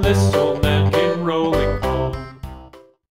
Listen.